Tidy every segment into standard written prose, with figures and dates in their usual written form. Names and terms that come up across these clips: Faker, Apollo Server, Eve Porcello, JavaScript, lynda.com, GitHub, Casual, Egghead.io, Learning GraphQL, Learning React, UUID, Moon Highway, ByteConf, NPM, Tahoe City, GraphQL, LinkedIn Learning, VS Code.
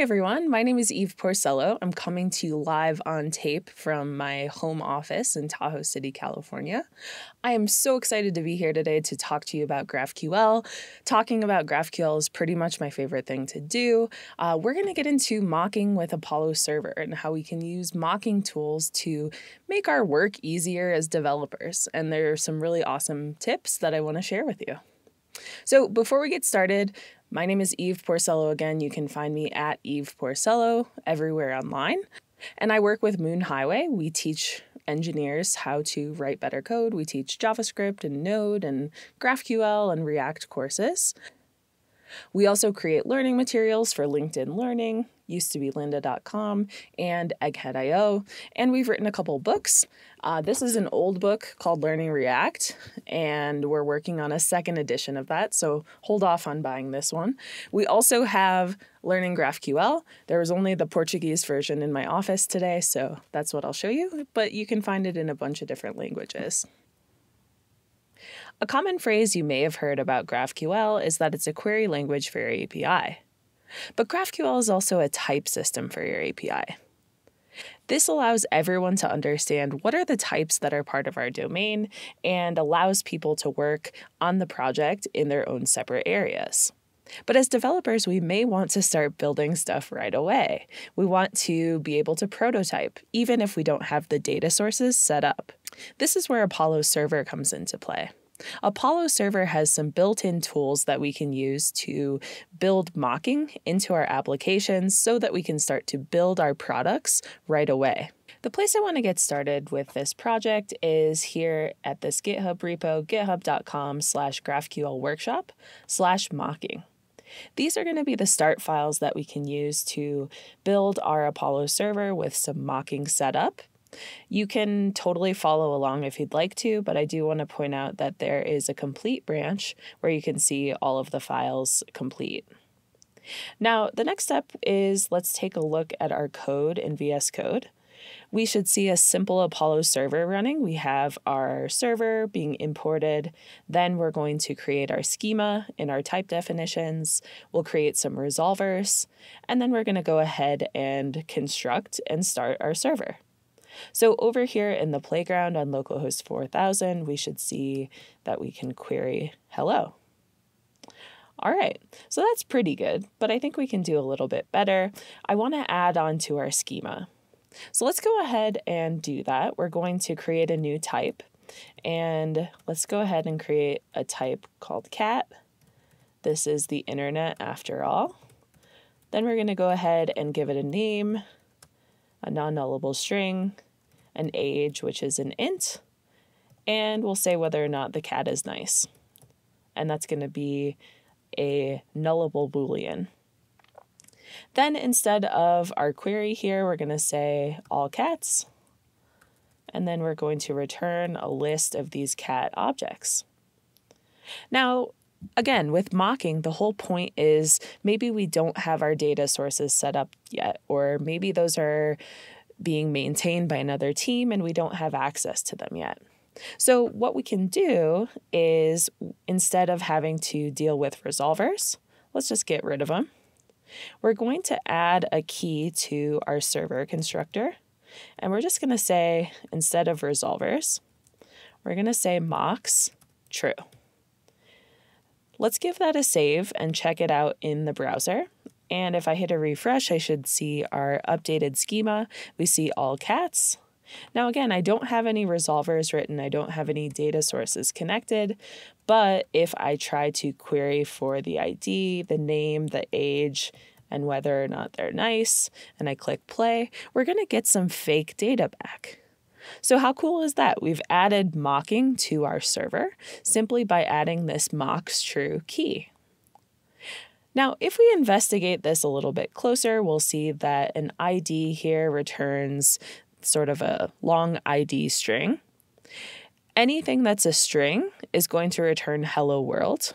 everyone. My name is Eve Porcello. I'm coming to you live on tape from my home office in Tahoe City, California. I am so excited to be here today to talk to you about GraphQL. Talking about GraphQL is pretty much my favorite thing to do. We're going to get into mocking with Apollo Server and how we can use mocking tools to make our work easier as developers. And there are some really awesome tips that I want to share with you. So before we get started, my name is Eve Porcello again. You can find me at Eve Porcello everywhere online. And I work with Moon Highway. We teach engineers how to write better code. We teach JavaScript and Node and GraphQL and React courses. We also create learning materials for LinkedIn Learning, used to be lynda.com, and Egghead.io. And we've written a couple books. This is an old book called Learning React, and we're working on a second edition of that, so hold off on buying this one. We also have Learning GraphQL. There was only the Portuguese version in my office today, so that's what I'll show you, but you can find it in a bunch of different languages. A common phrase you may have heard about GraphQL is that it's a query language for your API. But GraphQL is also a type system for your API. This allows everyone to understand what are the types that are part of our domain and allows people to work on the project in their own separate areas. But as developers, we may want to start building stuff right away. We want to be able to prototype, even if we don't have the data sources set up. This is where Apollo Server comes into play. Apollo Server has some built-in tools that we can use to build mocking into our applications so that we can start to build our products right away. The place I want to get started with this project is here at this GitHub repo, github.com/GraphQLworkshop/mocking. These are going to be the start files that we can use to build our Apollo Server with some mocking setup. You can totally follow along if you'd like to, but I do want to point out that there is a complete branch where you can see all of the files complete. Now, the next step is let's take a look at our code in VS Code. We should see a simple Apollo server running. We have our server being imported. Then we're going to create our schema in our type definitions. We'll create some resolvers, and then we're going to go ahead and construct and start our server. So over here in the playground on localhost 4000, we should see that we can query hello. All right, so that's pretty good, but I think we can do a little bit better. I want to add on to our schema. So let's go ahead and do that. We're going to create a new type, and let's go ahead and create a type called cat. This is the internet after all. Then we're going to go ahead and give it a name, a non-nullable string, an age, which is an int, and we'll say whether or not the cat is nice. And that's going to be a nullable Boolean. Then instead of our query here, we're going to say all cats, and then we're going to return a list of these cat objects. Now, again, with mocking, the whole point is maybe we don't have our data sources set up yet, or maybe those are being maintained by another team and we don't have access to them yet. So what we can do is instead of having to deal with resolvers, let's just get rid of them. We're going to add a key to our server constructor, and we're just going to say instead of resolvers, we're going to say mocks true. Let's give that a save and check it out in the browser. And if I hit a refresh, I should see our updated schema. We see all cats. Now again, I don't have any resolvers written. I don't have any data sources connected, but if I try to query for the ID, the name, the age, and whether or not they're nice, and I click play, we're gonna get some fake data back. So how cool is that? We've added mocking to our server simply by adding this mocks true key. Now, if we investigate this a little bit closer, we'll see that an ID here returns sort of a long ID string. Anything that's a string is going to return hello world.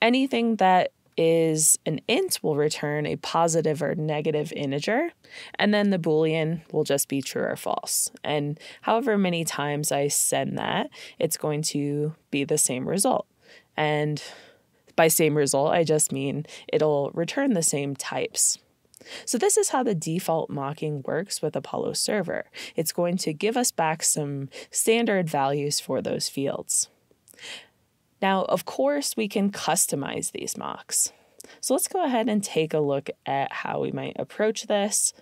Anything that is an int will return a positive or negative integer, and then the Boolean will just be true or false. And however many times I send that, it's going to be the same result. And by same result, I just mean it'll return the same types. So this is how the default mocking works with Apollo Server. It's going to give us back some standard values for those fields. Now, of course, we can customize these mocks. So let's go ahead and take a look at how we might approach this.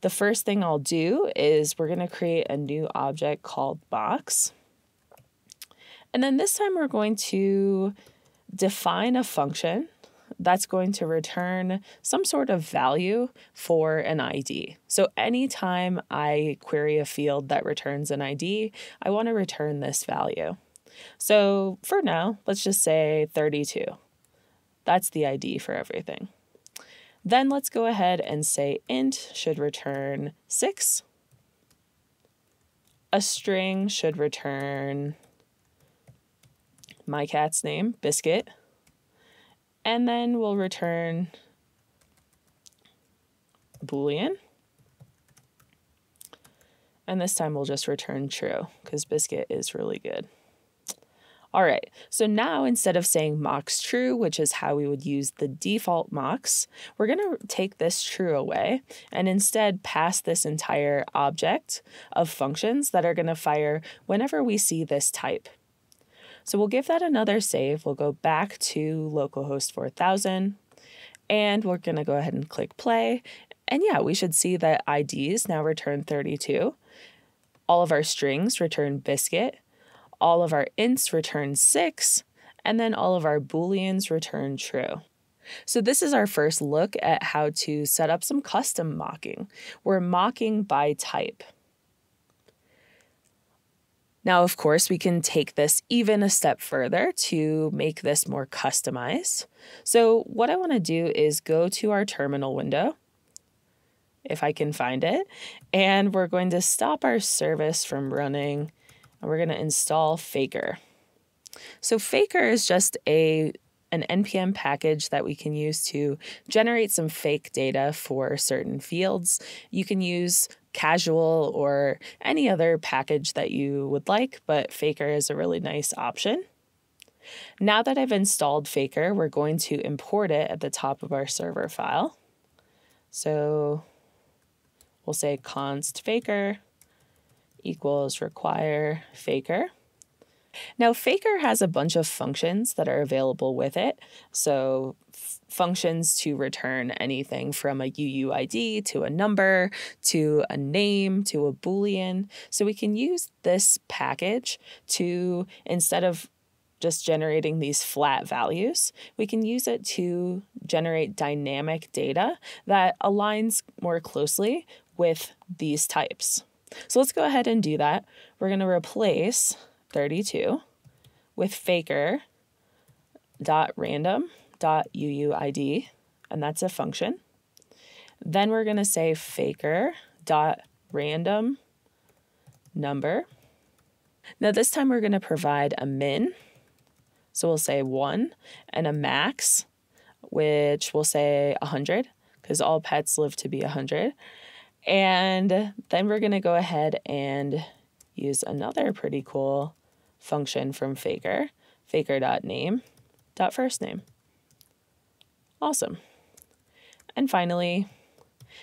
The first thing I'll do is we're going to create a new object called box. And then this time we're going to define a function that's going to return some sort of value for an ID. So anytime I query a field that returns an ID, I want to return this value. So for now, let's just say 32. That's the ID for everything. Then let's go ahead and say int should return 6. A string should return my cat's name, Biscuit. And then we'll return Boolean. And this time we'll just return true because Biscuit is really good. All right, so now instead of saying mocks true, which is how we would use the default mocks, we're gonna take this true away and instead pass this entire object of functions that are gonna fire whenever we see this type. So we'll give that another save. We'll go back to localhost 4000 and we're gonna go ahead and click play. And yeah, we should see that IDs now return 32. All of our strings return Biscuit. All of our ints return 6, and then all of our Booleans return true. So this is our first look at how to set up some custom mocking. We're mocking by type. Now, of course, we can take this even a step further to make this more customized. So what I want to do is go to our terminal window, if I can find it, and we're going to stop our service from running. We're going to install Faker. So Faker is just an NPM package that we can use to generate some fake data for certain fields. You can use Casual or any other package that you would like, but Faker is a really nice option. Now that I've installed Faker, we're going to import it at the top of our server file. So we'll say const Faker equals require Faker. Now Faker has a bunch of functions that are available with it. So functions to return anything from a UUID to a number, to a name, to a Boolean. So we can use this package to, instead of just generating these flat values, we can use it to generate dynamic data that aligns more closely with these types. So let's go ahead and do that. We're going to replace 32 with faker.random.uuid, and that's a function. Then we're going to say faker.random number. Now this time we're going to provide a min, so we'll say 1, and a max, which we'll say 100, because all pets live to be 100. And then we're going to go ahead and use another pretty cool function from Faker, faker.name.firstname. Awesome. And finally,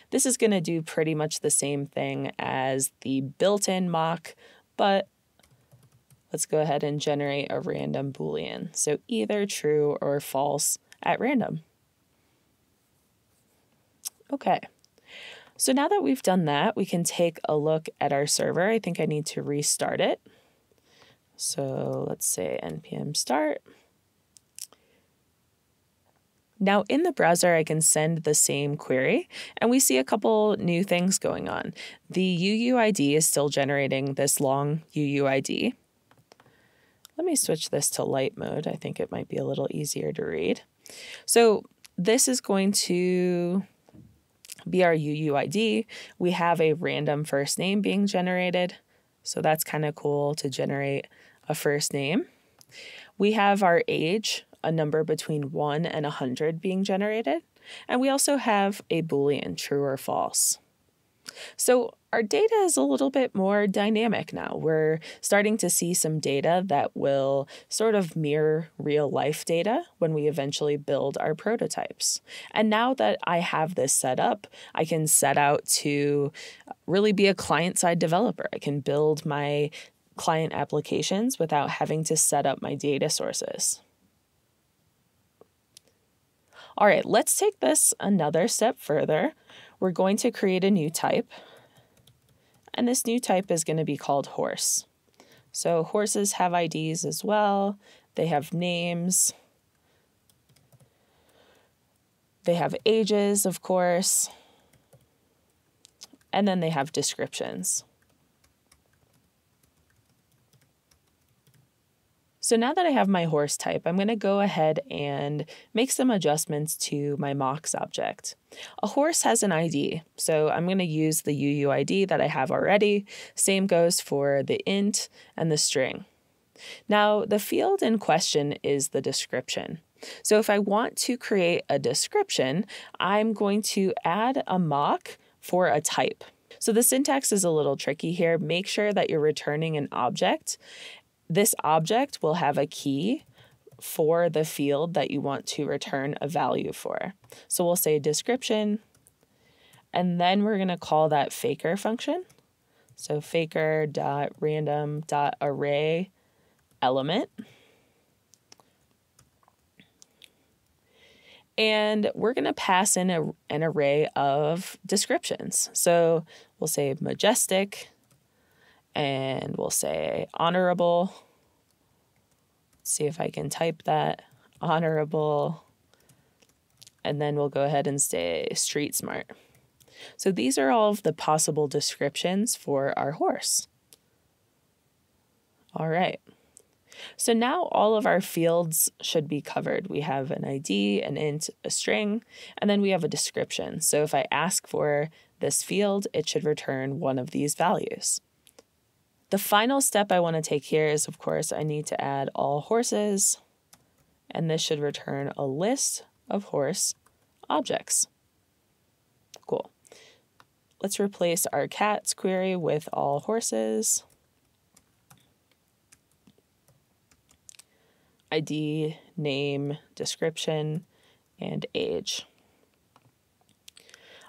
this is going to do pretty much the same thing as the built-in mock, but let's go ahead and generate a random Boolean. So either true or false at random. Okay. So now that we've done that, we can take a look at our server. I think I need to restart it. So let's say npm start. Now in the browser, I can send the same query, and we see a couple new things going on. The UUID is still generating this long UUID. Let me switch this to light mode. I think it might be a little easier to read. So this is going to be our UUID. We have a random first name being generated. So that's kind of cool to generate a first name. We have our age, a number between 1 and 100 being generated. And we also have a Boolean, true or false. So our data is a little bit more dynamic now. We're starting to see some data that will sort of mirror real life data when we eventually build our prototypes. And now that I have this set up, I can set out to really be a client-side developer. I can build my client applications without having to set up my data sources. All right, let's take this another step further. We're going to create a new type, and this new type is going to be called horse. So horses have IDs as well. They have names. They have ages, of course, and then they have descriptions. So now that I have my horse type, I'm going to go ahead and make some adjustments to my mocks object. A horse has an ID, so I'm going to use the UUID that I have already. Same goes for the int and the string. Now, the field in question is the description. So if I want to create a description, I'm going to add a mock for a type. So the syntax is a little tricky here. Make sure that you're returning an object. This object will have a key for the field that you want to return a value for. So we'll say description, and then we're going to call that Faker function. So Faker.random.array element. And we're going to pass in an array of descriptions. So we'll say majestic. And we'll say honorable. Let's see if I can type that. Honorable. And then we'll go ahead and say street smart. So these are all of the possible descriptions for our horse. All right. So now all of our fields should be covered. We have an ID, an int, a string, and then we have a description. So if I ask for this field, it should return one of these values. The final step I want to take here is, of course, I need to add all horses, and this should return a list of horse objects. Cool. Let's replace our cats query with all horses. ID, name, description, and age.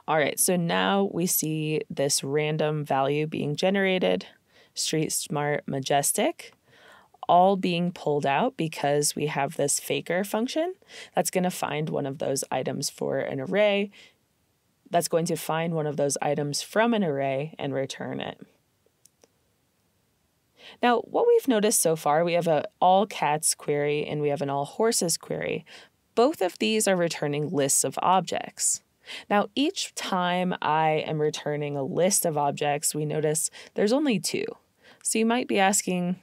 All right, so now we see this random value being generated. Street smart, majestic, all being pulled out because we have this Faker function that's going to find one of those items for an array, that's going to find one of those items from an array and return it. Now, what we've noticed so far, we have an all cats query and we have an all horses query. Both of these are returning lists of objects. Now, each time I am returning a list of objects, we notice there's only two. So you might be asking,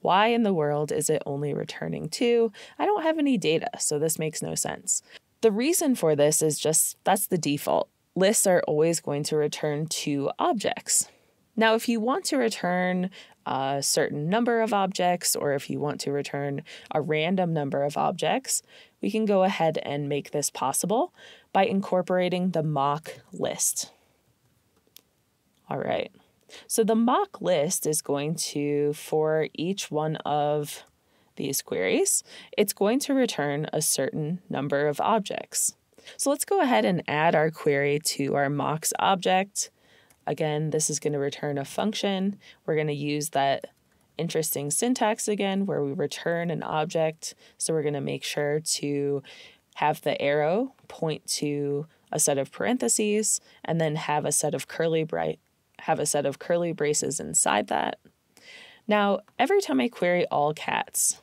why in the world is it only returning two? I don't have any data, so this makes no sense. The reason for this is just that's the default. Lists are always going to return two objects. Now, if you want to return a certain number of objects, or if you want to return a random number of objects, we can go ahead and make this possible by incorporating the mock list. All right, so the mock list is going to, for each one of these queries, it's going to return a certain number of objects. So let's go ahead and add our query to our mocks object. Again, this is going to return a function. We're going to use that interesting syntax again, where we return an object. So we're going to make sure to have the arrow point to a set of parentheses, and then have a set of curly braces inside that. Now, every time I query all cats,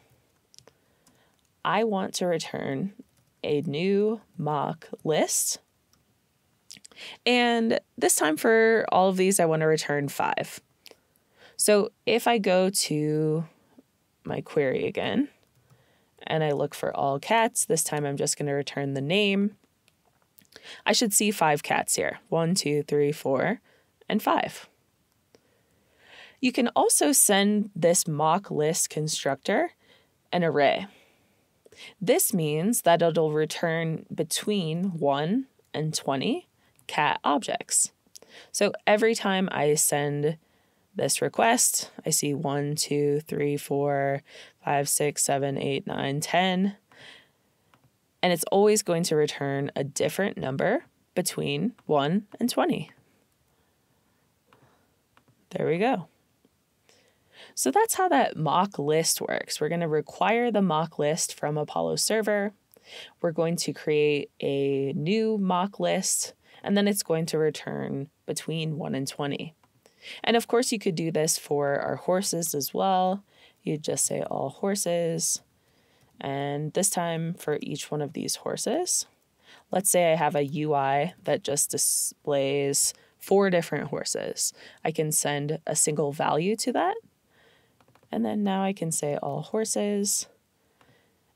I want to return a new mock list. And this time for all of these, I want to return 5. So if I go to my query again, and I look for all cats, this time I'm just going to return the name. I should see 5 cats here. 1, 2, 3, 4, and 5. You can also send this mock list constructor an array. This means that it'll return between 1 and 20 cat objects. So every time I send this request, I see 1, 2, 3, 4, 5, 6, 7, 8, 9, 10. And it's always going to return a different number between 1 and 20. There we go. So that's how that mock list works. We're going to require the mock list from Apollo Server. We're going to create a new mock list, and then it's going to return between 1 and 20. And of course, you could do this for our horses as well. You'd just say all horses. And this time for each one of these horses, let's say I have a UI that just displays 4 different horses. I can send a single value to that. And then now I can say all horses.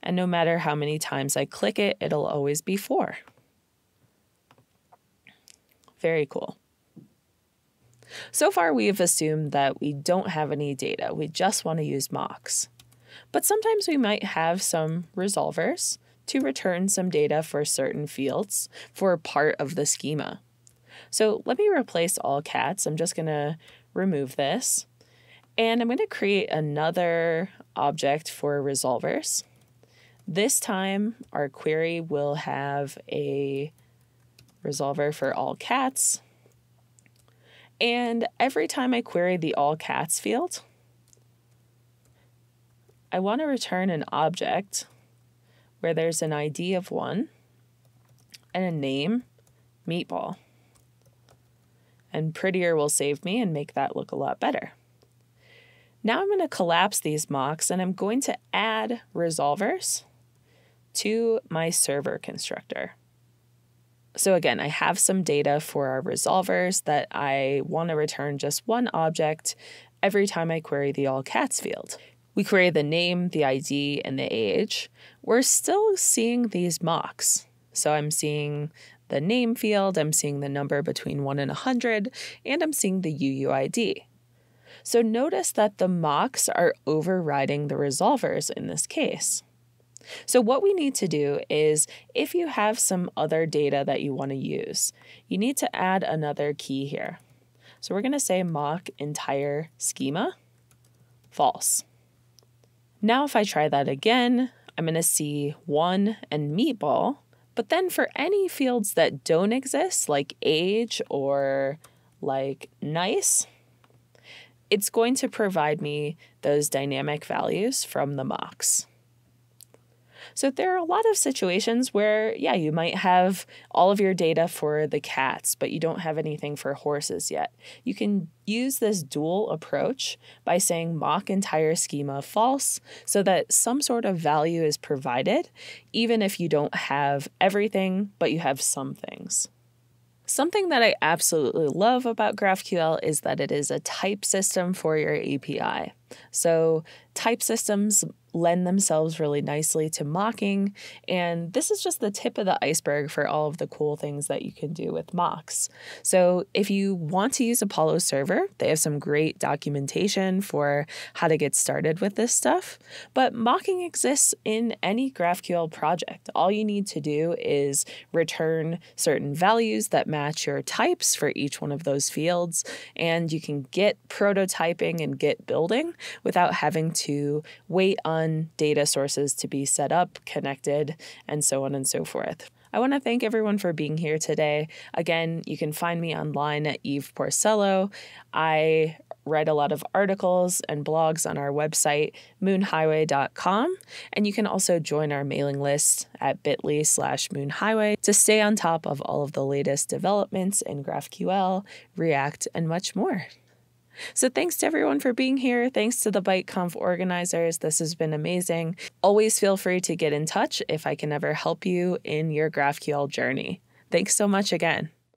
And no matter how many times I click it, it'll always be 4. Very cool. So far, we've assumed that we don't have any data. We just want to use mocks. But sometimes we might have some resolvers to return some data for certain fields for part of the schema. So let me replace all cats. I'm just going to remove this. And I'm going to create another object for resolvers. This time, our query will have a resolver for all cats. And every time I query the all cats field, I want to return an object where there's an ID of 1 and a name, meatball. And prettier will save me and make that look a lot better. Now I'm going to collapse these mocks and I'm going to add resolvers to my server constructor. So again, I have some data for our resolvers that I want to return just one object every time I query the all cats field. We query the name, the ID, and the age. We're still seeing these mocks. So I'm seeing the name field, I'm seeing the number between 1 and 100, and I'm seeing the UUID. So notice that the mocks are overriding the resolvers in this case. So what we need to do is, if you have some other data that you want to use, you need to add another key here. So we're going to say mock entire schema, false. Now if I try that again, I'm going to see 1 and meatball, but then for any fields that don't exist, like age or like nice, it's going to provide me those dynamic values from the mocks. So there are a lot of situations where, yeah, you might have all of your data for the cats, but you don't have anything for horses yet. You can use this dual approach by saying mock entire schema false so that some sort of value is provided, even if you don't have everything, but you have some things. Something that I absolutely love about GraphQL is that it is a type system for your API. So type systems lend themselves really nicely to mocking, and this is just the tip of the iceberg for all of the cool things that you can do with mocks. So if you want to use Apollo Server, they have some great documentation for how to get started with this stuff, but mocking exists in any GraphQL project. All you need to do is return certain values that match your types for each one of those fields, and you can get prototyping and get building without having to wait on data sources to be set up, connected, and so on and so forth. I want to thank everyone for being here today. Again, you can find me online at Eve Porcello. I write a lot of articles and blogs on our website, moonhighway.com. And you can also join our mailing list at bit.ly/moonhighway to stay on top of all of the latest developments in GraphQL, React, and much more. So thanks to everyone for being here. Thanks to the ByteConf organizers. This has been amazing. Always feel free to get in touch if I can ever help you in your GraphQL journey. Thanks so much again.